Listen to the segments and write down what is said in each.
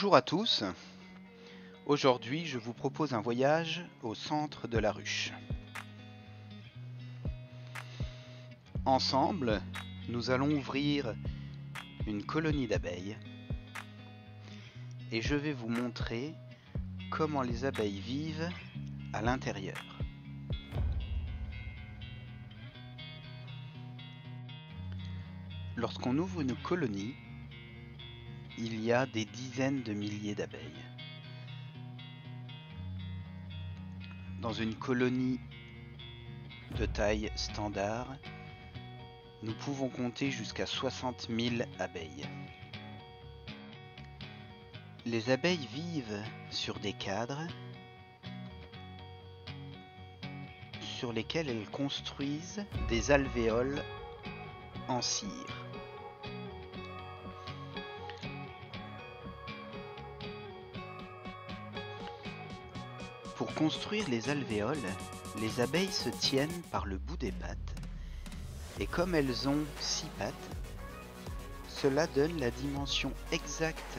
Bonjour à tous, aujourd'hui je vous propose un voyage au centre de la ruche. Ensemble, nous allons ouvrir une colonie d'abeilles et je vais vous montrer comment les abeilles vivent à l'intérieur. Lorsqu'on ouvre une colonie, il y a des dizaines de milliers d'abeilles. Dans une colonie de taille standard, nous pouvons compter jusqu'à 60 000 abeilles. Les abeilles vivent sur des cadres sur lesquels elles construisent des alvéoles en cire. Pour construire les alvéoles, les abeilles se tiennent par le bout des pattes et comme elles ont 6 pattes, cela donne la dimension exacte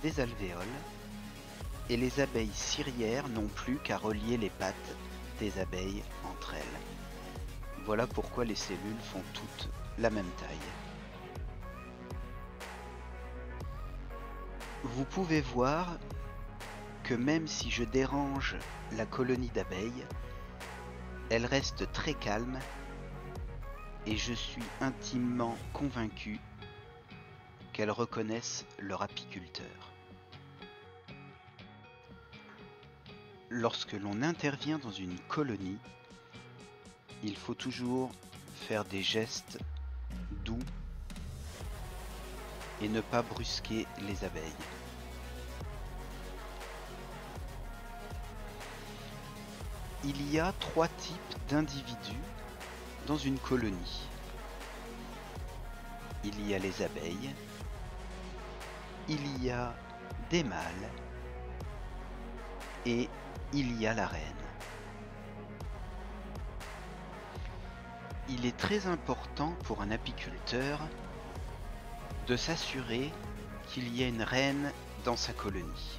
des alvéoles et les abeilles cirières n'ont plus qu'à relier les pattes des abeilles entre elles. Voilà pourquoi les cellules font toutes la même taille. Vous pouvez voir que même si je dérange la colonie d'abeilles, elle reste très calme et je suis intimement convaincu qu'elles reconnaissent leur apiculteur. Lorsque l'on intervient dans une colonie, il faut toujours faire des gestes doux et ne pas brusquer les abeilles. Il y a 3 types d'individus dans une colonie. Il y a les abeilles, il y a des mâles et il y a la reine. Il est très important pour un apiculteur de s'assurer qu'il y a une reine dans sa colonie.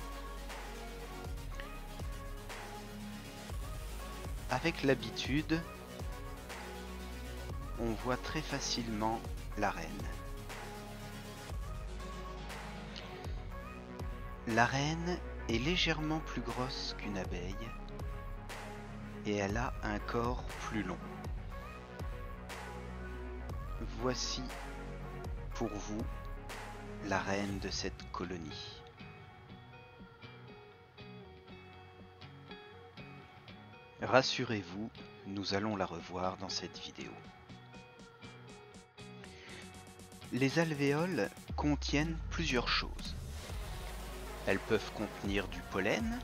Avec l'habitude, on voit très facilement la reine. La reine est légèrement plus grosse qu'une abeille et elle a un corps plus long. Voici pour vous la reine de cette colonie. Rassurez-vous, nous allons la revoir dans cette vidéo. Les alvéoles contiennent plusieurs choses. Elles peuvent contenir du pollen,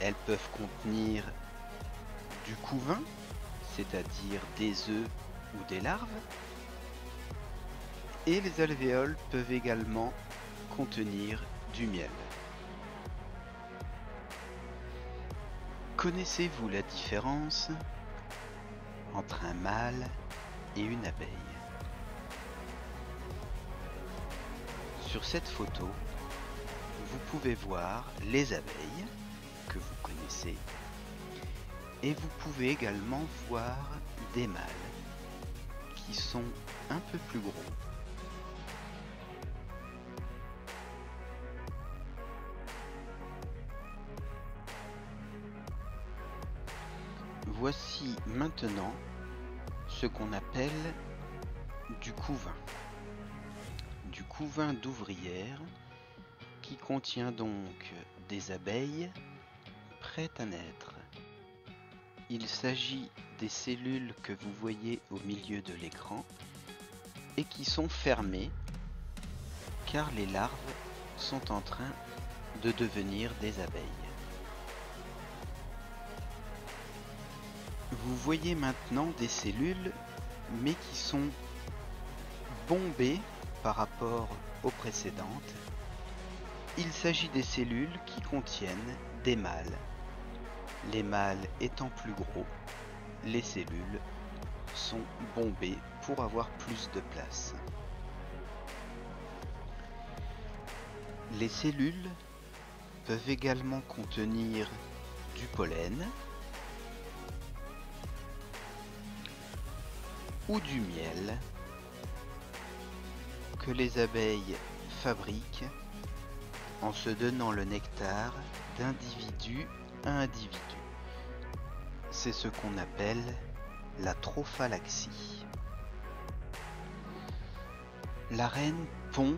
elles peuvent contenir du couvain, c'est-à-dire des œufs ou des larves, et les alvéoles peuvent également contenir du miel. Connaissez-vous la différence entre un mâle et une abeille? Sur cette photo, vous pouvez voir les abeilles, que vous connaissez, et vous pouvez également voir des mâles, qui sont un peu plus gros. Voici maintenant ce qu'on appelle du couvain. Du couvain d'ouvrière qui contient donc des abeilles prêtes à naître. Il s'agit des cellules que vous voyez au milieu de l'écran et qui sont fermées car les larves sont en train de devenir des abeilles. Vous voyez maintenant des cellules, mais qui sont bombées par rapport aux précédentes. Il s'agit des cellules qui contiennent des mâles. Les mâles étant plus gros, les cellules sont bombées pour avoir plus de place. Les cellules peuvent également contenir du pollen ou du miel que les abeilles fabriquent en se donnant le nectar d'individu à individu. C'est ce qu'on appelle la trophalaxie. La reine pond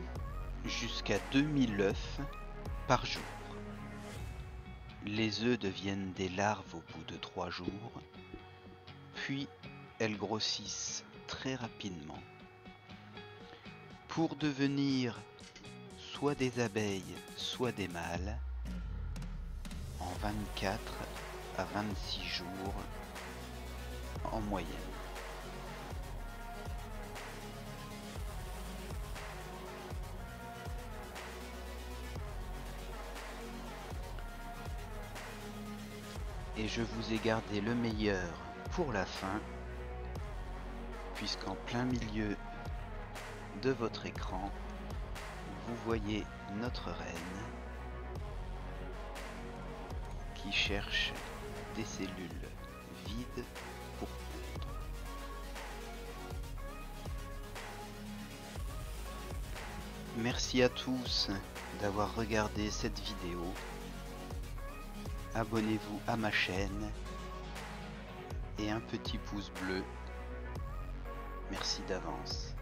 jusqu'à 2000 œufs par jour. Les œufs deviennent des larves au bout de 3 jours, puis elles grossissent très rapidement pour devenir soit des abeilles, soit des mâles en 24 à 26 jours en moyenne. Et je vous ai gardé le meilleur pour la fin, puisqu'en plein milieu de votre écran, vous voyez notre reine qui cherche des cellules vides pour pondre. Merci à tous d'avoir regardé cette vidéo. Abonnez-vous à ma chaîne et un petit pouce bleu. Merci d'avance.